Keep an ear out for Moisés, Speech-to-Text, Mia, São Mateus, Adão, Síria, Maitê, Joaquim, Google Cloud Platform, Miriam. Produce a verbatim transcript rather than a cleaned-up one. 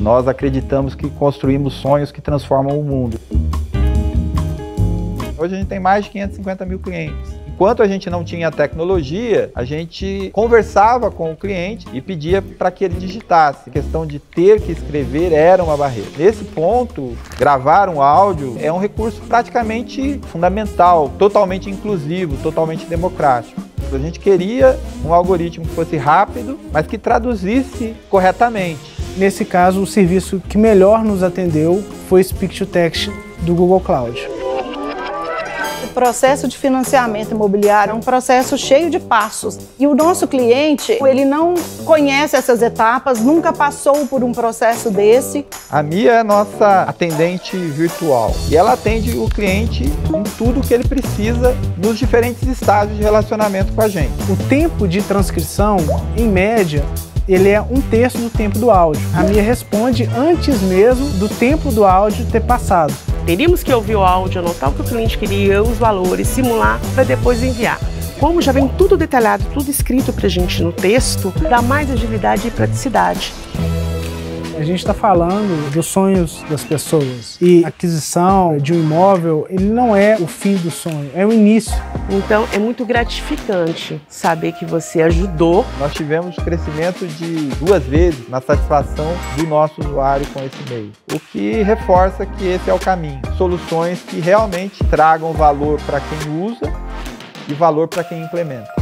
Nós acreditamos que construímos sonhos que transformam o mundo. Hoje a gente tem mais de quinhentos e cinquenta mil clientes. Enquanto a gente não tinha tecnologia, a gente conversava com o cliente e pedia para que ele digitasse. A questão de ter que escrever era uma barreira. Nesse ponto, gravar um áudio é um recurso praticamente fundamental, totalmente inclusivo, totalmente democrático. A gente queria um algoritmo que fosse rápido, mas que traduzisse corretamente. Nesse caso, o serviço que melhor nos atendeu foi Speech-to-Text do Google Cloud. O processo de financiamento imobiliário é um processo cheio de passos. E o nosso cliente, ele não conhece essas etapas, nunca passou por um processo desse. A Mia é nossa atendente virtual e ela atende o cliente em tudo que ele precisa nos diferentes estágios de relacionamento com a gente. O tempo de transcrição, em média, ele é um terço do tempo do áudio. A Mia responde antes mesmo do tempo do áudio ter passado. Teríamos que ouvir o áudio, anotar o que o cliente queria, os valores, simular, para depois enviar. Como já vem tudo detalhado, tudo escrito para a gente no texto, dá mais agilidade e praticidade. A gente está falando dos sonhos das pessoas e a aquisição de um imóvel, ele não é o fim do sonho, é o início. Então é muito gratificante saber que você ajudou. Nós tivemos crescimento de duas vezes na satisfação do nosso usuário com esse meio, o que reforça que esse é o caminho. Soluções que realmente tragam valor para quem usa e valor para quem implementa.